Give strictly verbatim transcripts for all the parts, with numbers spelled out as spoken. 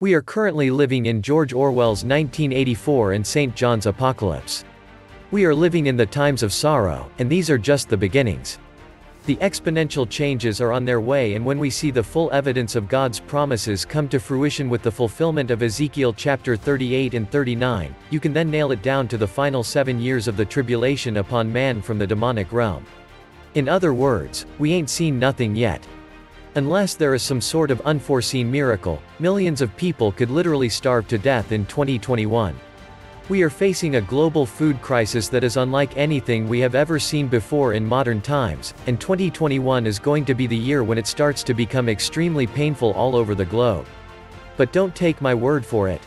We are currently living in George Orwell's nineteen eighty-four and Saint John's Apocalypse. We are living in the times of sorrow, and these are just the beginnings. The exponential changes are on their way, and when we see the full evidence of God's promises come to fruition with the fulfillment of Ezekiel chapter thirty-eight and thirty-nine, you can then nail it down to the final seven years of the tribulation upon man from the demonic realm. In other words, we ain't seen nothing yet. Unless there is some sort of unforeseen miracle, millions of people could literally starve to death in twenty twenty-one. We are facing a global food crisis that is unlike anything we have ever seen before in modern times, and twenty twenty-one is going to be the year when it starts to become extremely painful all over the globe. But don't take my word for it.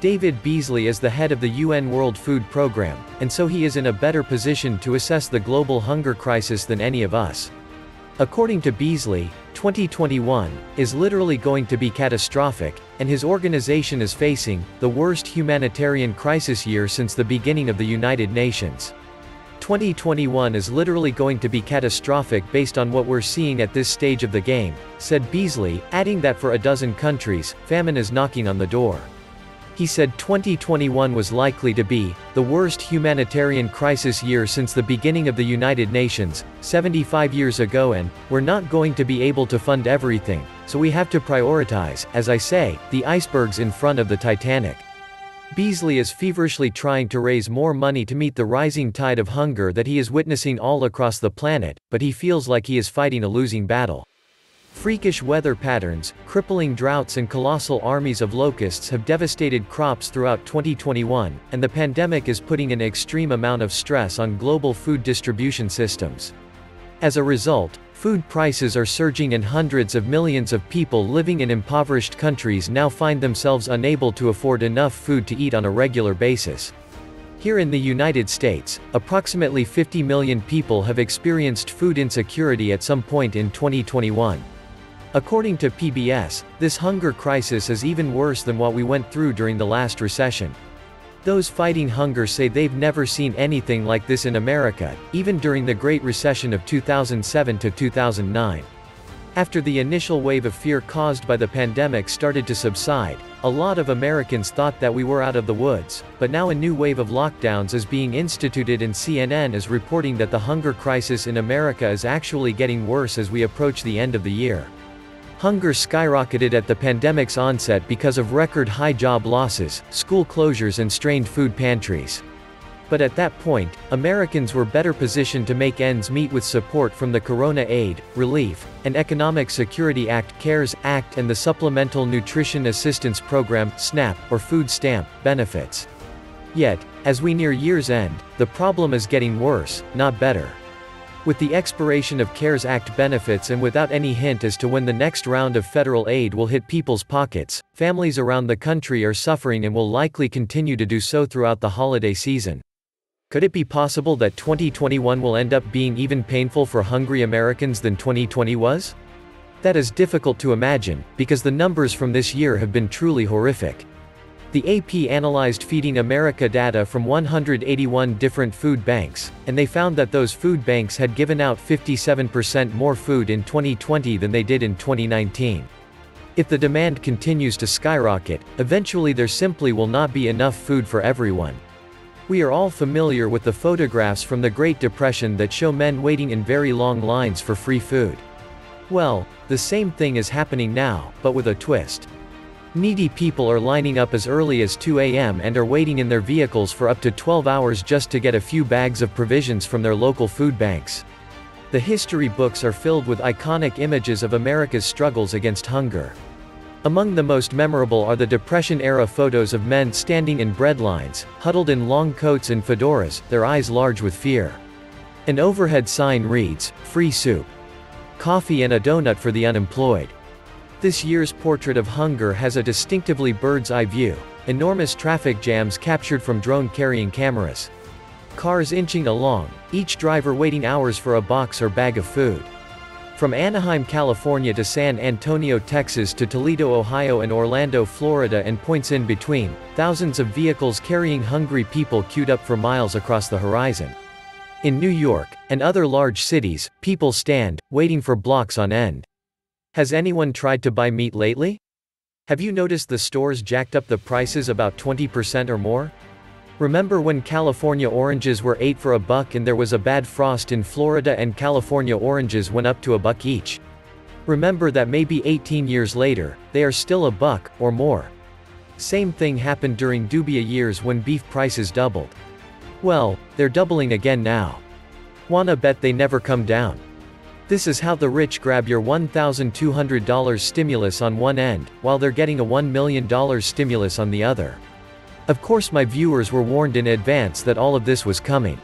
David Beasley is the head of the U N World Food Program, and so he is in a better position to assess the global hunger crisis than any of us. According to Beasley, twenty twenty-one is literally going to be catastrophic, and his organization is facing the worst humanitarian crisis year since the beginning of the United Nations. twenty twenty-one is literally going to be catastrophic based on what we're seeing at this stage of the game, said Beasley, adding that for a dozen countries, famine is knocking on the door. He said twenty twenty-one was likely to be the worst humanitarian crisis year since the beginning of the United Nations, seventy-five years ago, and we're not going to be able to fund everything, so we have to prioritize, as I say, the icebergs in front of the Titanic. Beasley is feverishly trying to raise more money to meet the rising tide of hunger that he is witnessing all across the planet, but he feels like he is fighting a losing battle. Freakish weather patterns, crippling droughts, and colossal armies of locusts have devastated crops throughout twenty twenty-one, and the pandemic is putting an extreme amount of stress on global food distribution systems. As a result, food prices are surging, and hundreds of millions of people living in impoverished countries now find themselves unable to afford enough food to eat on a regular basis. Here in the United States, approximately fifty million people have experienced food insecurity at some point in twenty twenty-one. According to P B S, this hunger crisis is even worse than what we went through during the last recession. Those fighting hunger say they've never seen anything like this in America, even during the Great Recession of two thousand seven to two thousand nine. After the initial wave of fear caused by the pandemic started to subside, a lot of Americans thought that we were out of the woods, but now a new wave of lockdowns is being instituted, and C N N is reporting that the hunger crisis in America is actually getting worse as we approach the end of the year. Hunger skyrocketed at the pandemic's onset because of record-high job losses, school closures, and strained food pantries. But at that point, Americans were better positioned to make ends meet with support from the Corona Aid, Relief, and Economic Security Act CARES Act and the Supplemental Nutrition Assistance Program SNAP, or food stamp, benefits. Yet, as we near year's end, the problem is getting worse, not better. With the expiration of CARES Act benefits and without any hint as to when the next round of federal aid will hit people's pockets, families around the country are suffering and will likely continue to do so throughout the holiday season. Could it be possible that twenty twenty-one will end up being even painful for hungry Americans than twenty twenty was? That is difficult to imagine, because the numbers from this year have been truly horrific. The A P analyzed Feeding America data from one hundred eighty-one different food banks, and they found that those food banks had given out fifty-seven percent more food in twenty twenty than they did in twenty nineteen. If the demand continues to skyrocket, eventually there simply will not be enough food for everyone. We are all familiar with the photographs from the Great Depression that show men waiting in very long lines for free food. Well, the same thing is happening now, but with a twist. Needy people are lining up as early as two A M and are waiting in their vehicles for up to twelve hours just to get a few bags of provisions from their local food banks. The history books are filled with iconic images of America's struggles against hunger. Among the most memorable are the Depression-era photos of men standing in breadlines, huddled in long coats and fedoras, their eyes large with fear. An overhead sign reads, "Free soup, coffee and a donut for the unemployed." This year's portrait of hunger has a distinctively bird's-eye view, enormous traffic jams captured from drone-carrying cameras. Cars inching along, each driver waiting hours for a box or bag of food. From Anaheim, California to San Antonio, Texas to Toledo, Ohio and Orlando, Florida and points in between, thousands of vehicles carrying hungry people queued up for miles across the horizon. In New York, and other large cities, people stand, waiting for blocks on end. Has anyone tried to buy meat lately? Have you noticed the stores jacked up the prices about twenty percent or more? Remember when California oranges were eight for a buck and there was a bad frost in Florida and California oranges went up to a buck each? Remember that maybe eighteen years later, they are still a buck, or more. Same thing happened during dubia years when beef prices doubled. Well, they're doubling again now. Wanna bet they never come down. This is how the rich grab your one thousand two hundred dollar stimulus on one end, while they're getting a one million dollar stimulus on the other. Of course my viewers were warned in advance that all of this was coming.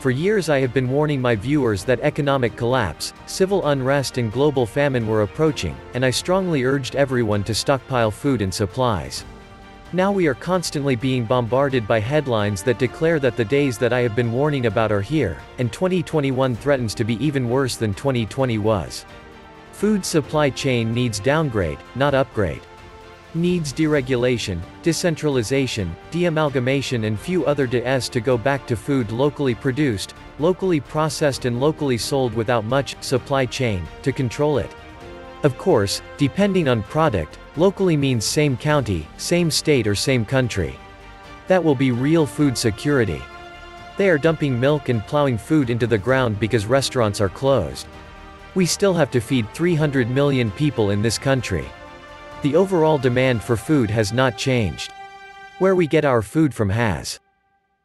For years I have been warning my viewers that economic collapse, civil unrest and global famine were approaching, and I strongly urged everyone to stockpile food and supplies. Now we are constantly being bombarded by headlines that declare that the days that I have been warning about are here, and twenty twenty-one threatens to be even worse than twenty twenty was. Food supply chain needs downgrade, not upgrade. Needs deregulation, decentralization, deamalgamation and few other de's to go back to food locally produced, locally processed and locally sold without much supply chain to control it. Of course, depending on product, locally means same county, same state or same country. That will be real food security. They are dumping milk and plowing food into the ground because restaurants are closed. We still have to feed three hundred million people in this country. The overall demand for food has not changed. Where we get our food from has.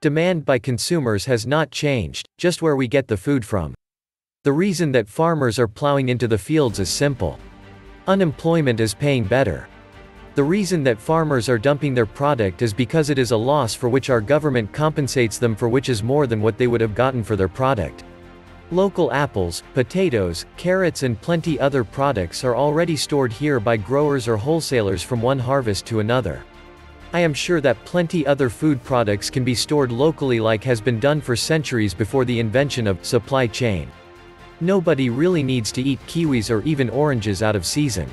Demand by consumers has not changed, just where we get the food from. The reason that farmers are plowing into the fields is simple. Unemployment is paying better. The reason that farmers are dumping their product is because it is a loss for which our government compensates them for which is more than what they would have gotten for their product. Local apples, potatoes, carrots and plenty other products are already stored here by growers or wholesalers from one harvest to another. I am sure that plenty other food products can be stored locally like has been done for centuries before the invention of supply chain. Nobody really needs to eat kiwis or even oranges out of season.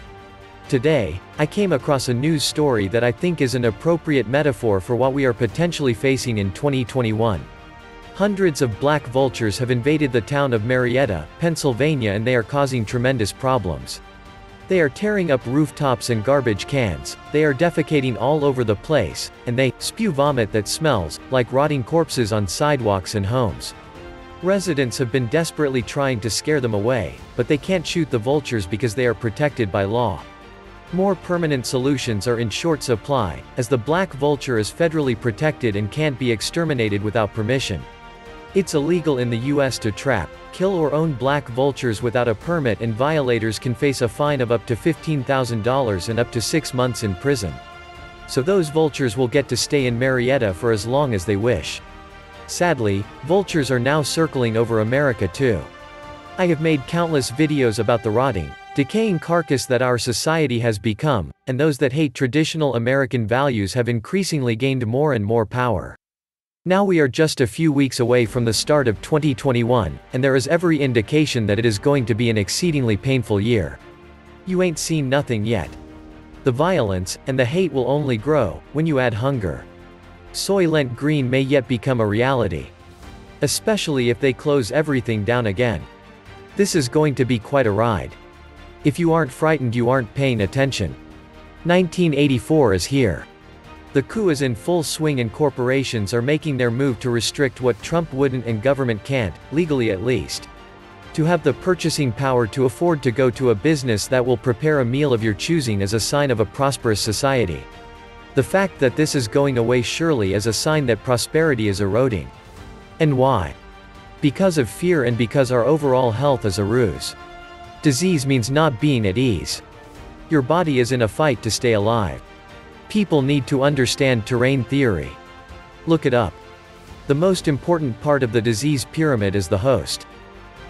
Today, I came across a news story that I think is an appropriate metaphor for what we are potentially facing in twenty twenty-one. Hundreds of black vultures have invaded the town of Marietta, Pennsylvania and they are causing tremendous problems. They are tearing up rooftops and garbage cans, they are defecating all over the place, and they spew vomit that smells like rotting corpses on sidewalks and homes. Residents have been desperately trying to scare them away, but they can't shoot the vultures because they are protected by law. More permanent solutions are in short supply, as the black vulture is federally protected and can't be exterminated without permission. It's illegal in the U S to trap, kill or own black vultures without a permit and violators can face a fine of up to fifteen thousand dollars and up to six months in prison. So those vultures will get to stay in Marietta for as long as they wish. Sadly, vultures are now circling over America too. I have made countless videos about the rotting, decaying carcass that our society has become, and those that hate traditional American values have increasingly gained more and more power. Now we are just a few weeks away from the start of twenty twenty-one, and there is every indication that it is going to be an exceedingly painful year. You ain't seen nothing yet. The violence and the hate will only grow when you add hunger. Soylent Green may yet become a reality. Especially if they close everything down again. This is going to be quite a ride. If you aren't frightened, you aren't paying attention. nineteen eighty-four is here. The coup is in full swing and corporations are making their move to restrict what Trump wouldn't and government can't, legally at least. To have the purchasing power to afford to go to a business that will prepare a meal of your choosing is a sign of a prosperous society. The fact that this is going away surely is a sign that prosperity is eroding. And why? Because of fear and because our overall health is a ruse. Disease means not being at ease. Your body is in a fight to stay alive. People need to understand terrain theory. Look it up. The most important part of the disease pyramid is the host.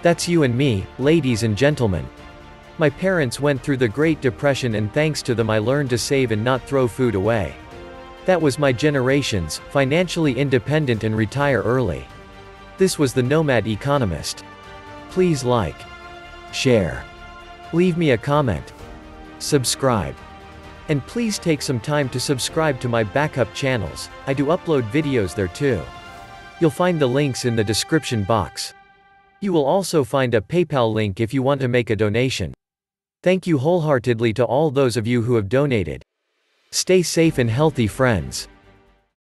That's you and me, ladies and gentlemen. My parents went through the Great Depression and thanks to them I learned to save and not throw food away. That was my generation's, financially independent and retire early. This was The Nomad Economist. Please like, share, leave me a comment, subscribe. And please take some time to subscribe to my backup channels, I do upload videos there too. You'll find the links in the description box. You will also find a PayPal link if you want to make a donation. Thank you wholeheartedly to all those of you who have donated. Stay safe and healthy, friends.